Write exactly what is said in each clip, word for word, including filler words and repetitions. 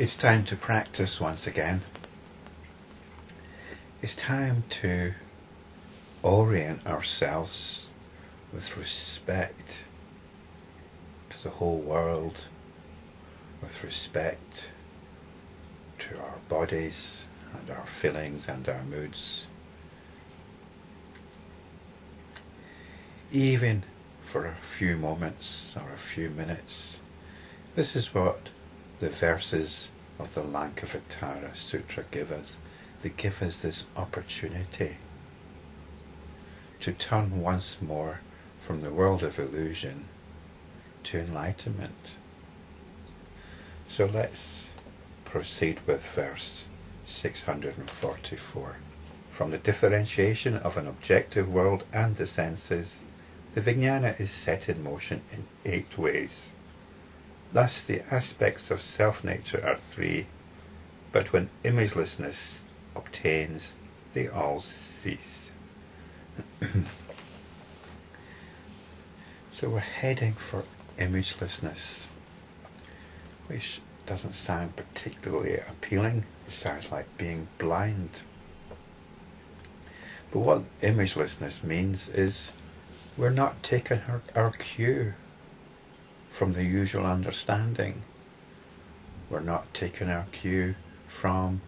It's time to practice once again. It's time to orient ourselves with respect to the whole world, with respect to our bodies and our feelings and our moods. Even for a few moments or a few minutes. This is what the verses of the Lankavatara Sutra give us. They give us this opportunity to turn once more from the world of illusion to enlightenment. So let's proceed with verse six hundred forty-four. From the differentiation of an objective world and the senses, the vijnana is set in motion in eight ways. Thus the aspects of self-nature are three, but when imagelessness obtains, they all cease. So we're heading for imagelessness, which doesn't sound particularly appealing. It sounds like being blind. But what imagelessness means is we're not taking our, our cue from the usual understanding. We're not taking our cue from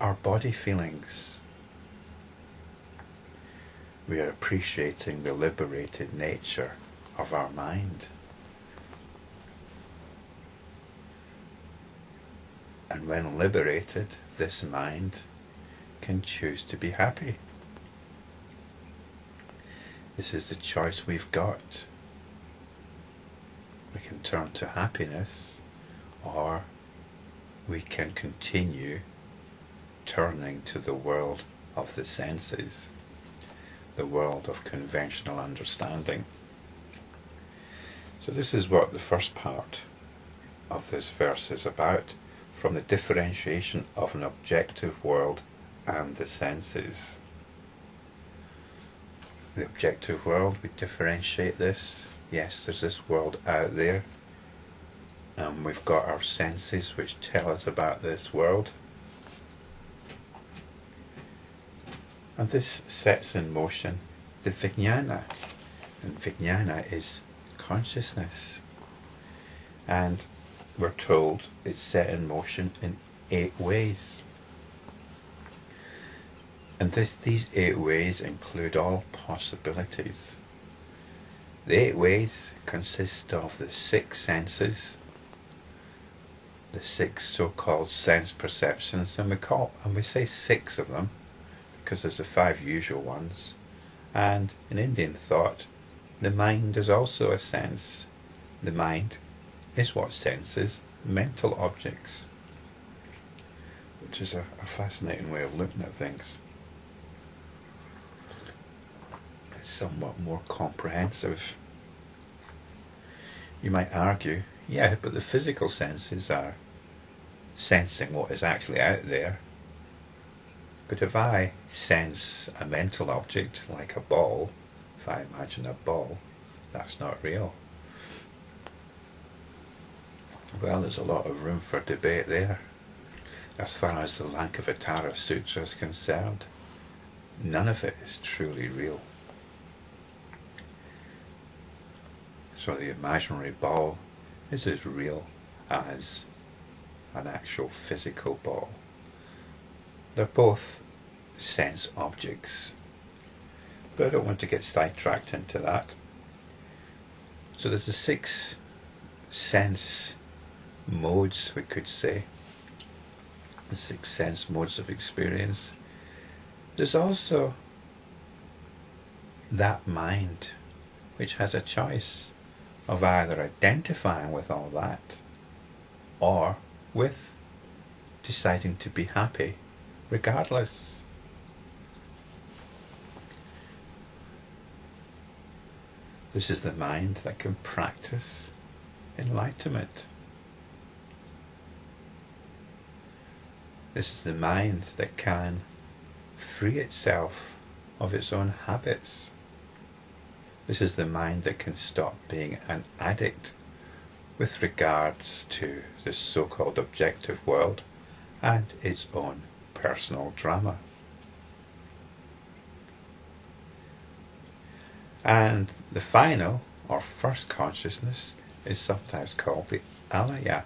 our body feelings. We are appreciating the liberated nature of our mind. And when liberated, this mind can choose to be happy. This is the choice we've got. We can turn to happiness, or we can continue turning to the world of the senses, the world of conventional understanding. So this is what the first part of this verse is about. From the differentiation of an objective world and the senses. The objective world, we differentiate this. Yes, there's this world out there, and we've got our senses which tell us about this world, and this sets in motion the vijnana, and vijnana is consciousness, and we're told it's set in motion in eight ways. And this, these eight ways include all possibilities. The eight ways consist of the six senses, the six so-called sense perceptions, and we call and we say six of them because there's the five usual ones. And in Indian thought, the mind is also a sense. The mind is what senses mental objects, which is a, a fascinating way of looking at things. Somewhat more comprehensive. You might argue, yeah, but the physical senses are sensing what is actually out there. But if I sense a mental object like a ball, if I imagine a ball, that's not real. Well, there's a lot of room for debate there. As far as the Lankavatara Sutra is concerned, none of it is truly real. So the imaginary ball is as real as an actual physical ball. They're both sense objects, but I don't want to get sidetracked into that. So there's the six sense modes, we could say, the six sense modes of experience. There's also that mind which has a choice of either identifying with all that or with deciding to be happy regardless. This is the mind that can practice enlightenment. This is the mind that can free itself of its own habits. This is the mind that can stop being an addict with regards to the so-called objective world and its own personal drama. And the final, or first consciousness, is sometimes called the alaya.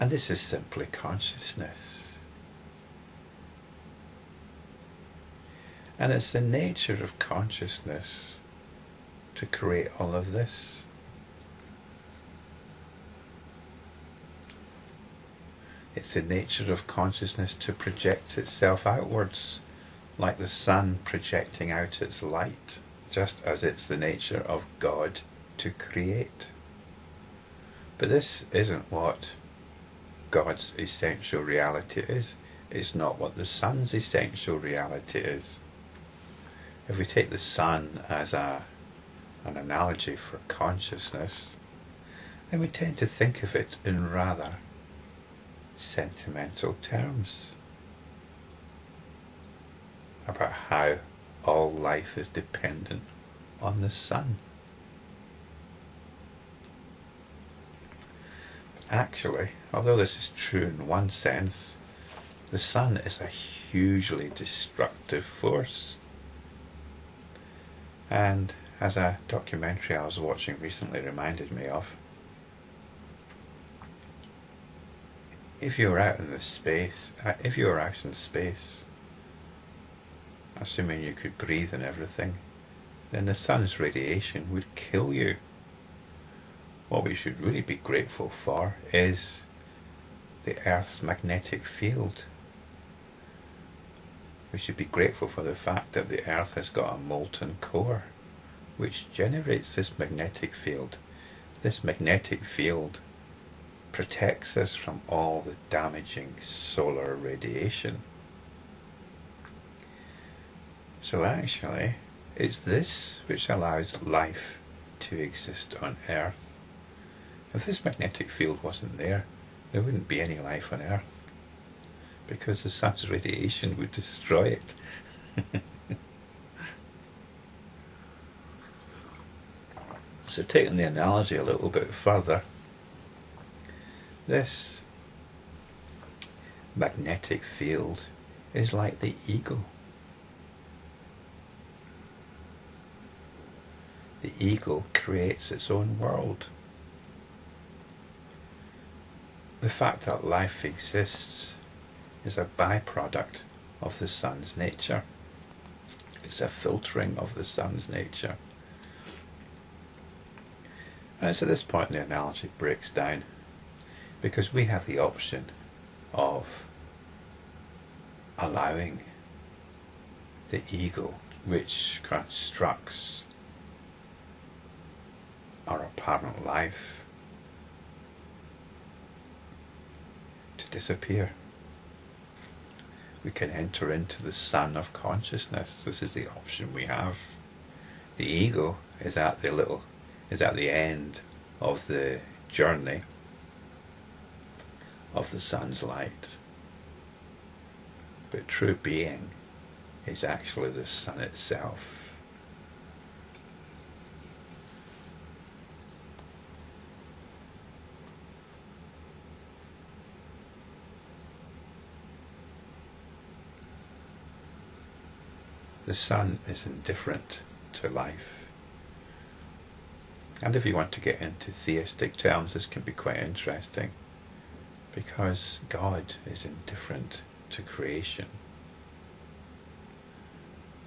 And this is simply consciousness. And it's the nature of consciousness to create all of this. It's the nature of consciousness to project itself outwards, like the sun projecting out its light, just as it's the nature of God to create. But this isn't what God's essential reality is. It's not what the sun's essential reality is. If we take the sun as a, an analogy for consciousness, then we tend to think of it in rather sentimental terms about how all life is dependent on the sun. Actually, although this is true in one sense, the sun is a hugely destructive force. And as a documentary I was watching recently reminded me of, if you were out in the space, if you were out in space, assuming you could breathe and everything, then the sun's radiation would kill you. What we should really be grateful for is the Earth's magnetic field. We should be grateful for the fact that the Earth has got a molten core which generates this magnetic field. This magnetic field protects us from all the damaging solar radiation. So actually, it's this which allows life to exist on Earth. If this magnetic field wasn't there, there wouldn't be any life on Earth, because the sun's radiation would destroy it. So taking the analogy a little bit further, this magnetic field is like the ego. The ego creates its own world. The fact that life exists is a byproduct of the sun's nature. It's a filtering of the sun's nature. And it's at this point the analogy breaks down, because we have the option of allowing the ego, which constructs our apparent life, to disappear. We can enter into the sun of consciousness. This is the option we have. The ego is at the little, is at the end of the journey of the sun's light. But true being is actually the sun itself. The sun is indifferent to life. And if you want to get into theistic terms, this can be quite interesting, because God is indifferent to creation.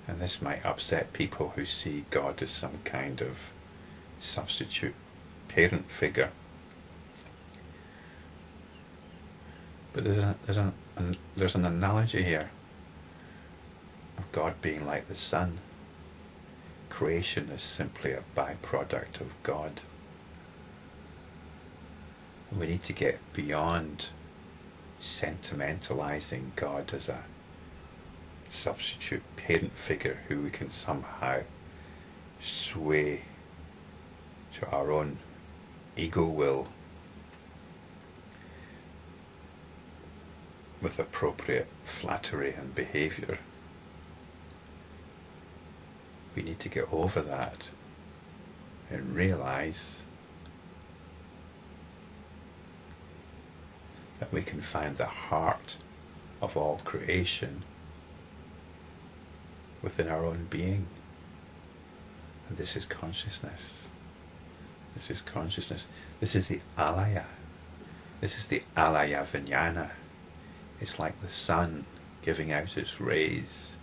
And this might upset people who see God as some kind of substitute parent figure. But there's, a, there's, a, an, there's an analogy here of God being like the sun. Creation is simply a byproduct of God. And we need to get beyond sentimentalizing God as a substitute parent figure who we can somehow sway to our own ego will with appropriate flattery and behavior. We need to get over that and realize that we can find the heart of all creation within our own being. And this is consciousness. This is consciousness. This is the alaya. This is the alaya vijnana. It's like the sun giving out its rays.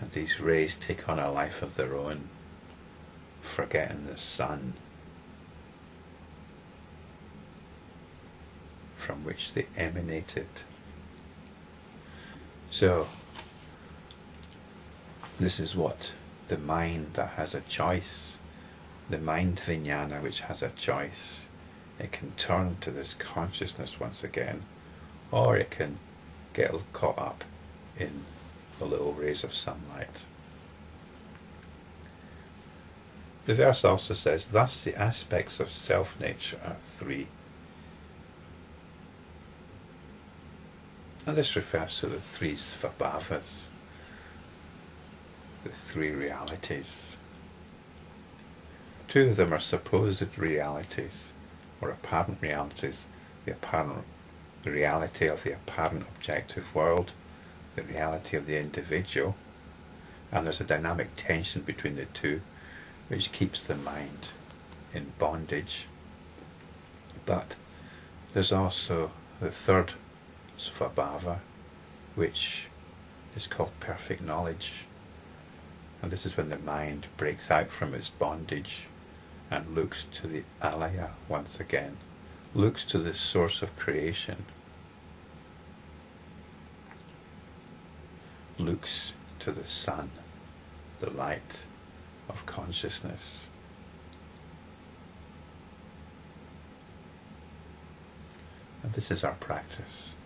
And these rays take on a life of their own, forgetting the sun, from which they emanated. So, this is what the mind that has a choice, the mind vijnana which has a choice, it can turn to this consciousness once again, or it can get caught up in the little rays of sunlight. The verse also says, thus the aspects of self-nature are three. And this refers to the three svabhavas, the three realities. Two of them are supposed realities, or apparent realities, the apparent the reality of the apparent objective world, the reality of the individual, and there's a dynamic tension between the two, which keeps the mind in bondage. But there's also the third svabhava, which is called perfect knowledge, and this is when the mind breaks out from its bondage and looks to the alaya once again, looks to the source of creation, looks to the sun, the light of consciousness. And this is our practice.